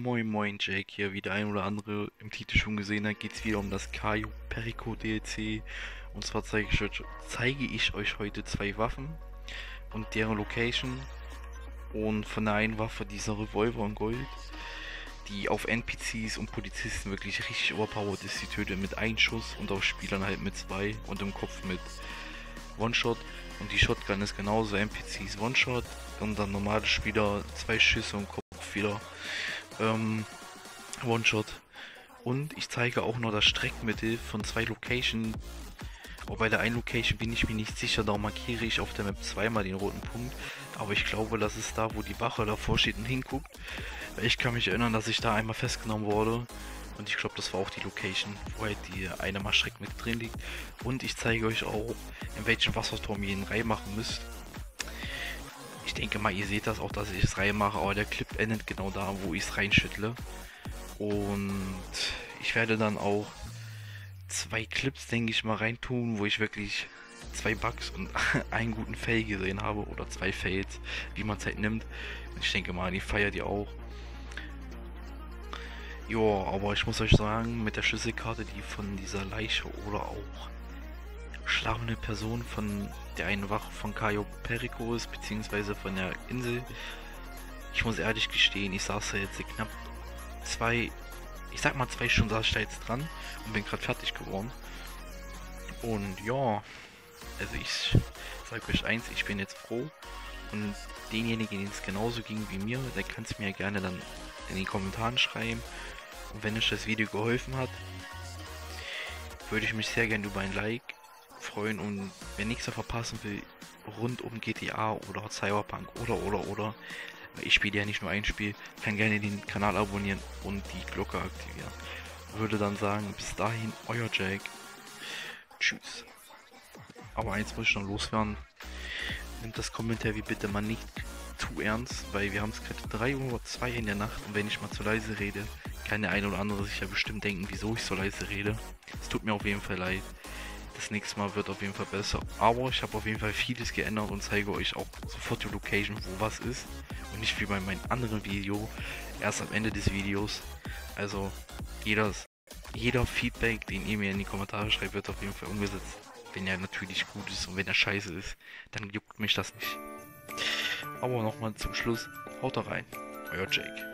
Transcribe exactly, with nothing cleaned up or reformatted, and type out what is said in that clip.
Moin Moin, Jake hier. Wie der ein oder andere im Titel schon gesehen hat, geht es wieder um das Cayo Perico D L C. Und zwar zeige ich, euch, zeige ich euch heute zwei Waffen und deren Location. Und von der einen Waffe dieser Revolver in Gold, die auf N P Cs und Polizisten wirklich richtig overpowered ist. Sie tötet mit einem Schuss und auf Spielern halt mit zwei und im Kopf mit One-Shot. Und die Shotgun ist genauso, N P Cs One-Shot und dann normale Spieler zwei Schüsse im Kopf wieder. Ähm, One-Shot. Und ich zeige auch noch das Streckmittel von zwei Locations. Auch bei der einen Location bin ich mir nicht sicher, da markiere ich auf der Map zweimal den roten Punkt. Aber ich glaube, das ist da, wo die Wache davor steht und hinguckt. Ich kann mich erinnern, dass ich da einmal festgenommen wurde. Und ich glaube, das war auch die Location, wo halt die eine mal Streck mit drin liegt. Und ich zeige euch auch, in welchem Wasserturm ihr ihn reinmachen müsst. Ich denke mal, ihr seht das auch, dass ich es reinmache, aber der Clip endet genau da, wo ich es reinschüttle. Und ich werde dann auch zwei Clips, denke ich mal, reintun, wo ich wirklich zwei Bugs und einen guten Fail gesehen habe oder zwei Fails, wie man es halt nimmt. Und ich denke mal, die feiert ihr auch. Joa, aber ich muss euch sagen, mit der Schlüsselkarte, die von dieser Leiche oder auch schlafende Person von der einen Wache von Cayo Perico ist, beziehungsweise von der Insel. Ich muss ehrlich gestehen, ich saß da jetzt knapp zwei, ich sag mal zwei Stunden saß ich da jetzt dran und bin gerade fertig geworden. Und ja, also ich sag euch eins, ich bin jetzt froh. Und denjenigen, denen es genauso ging wie mir, der kann es mir gerne dann in den Kommentaren schreiben. Und wenn euch das Video geholfen hat, würde ich mich sehr gerne über ein Like freuen, und wer nichts mehr verpassen will rund um G T A oder Cyberpunk oder oder oder, ich spiele ja nicht nur ein Spiel, kann gerne den Kanal abonnieren und die Glocke aktivieren. Würde dann sagen, bis dahin, euer Jake, tschüss. Aber eins muss ich noch loswerden, nimmt das Kommentar wie bitte mal nicht zu ernst, weil wir haben es gerade drei Uhr zwei in der Nacht, und wenn ich mal zu leise rede, kann der eine oder andere sich ja bestimmt denken, wieso ich so leise rede. Es tut mir auf jeden Fall leid. Das nächste Mal wird auf jeden Fall besser, aber ich habe auf jeden Fall vieles geändert und zeige euch auch sofort die Location, wo was ist, und nicht wie bei meinem anderen Video, erst am Ende des Videos. Also jeder, jeder Feedback, den ihr mir in die Kommentare schreibt, wird auf jeden Fall umgesetzt. Wenn er natürlich gut ist, und wenn er scheiße ist, dann juckt mich das nicht. Aber nochmal zum Schluss, haut rein, euer Jake.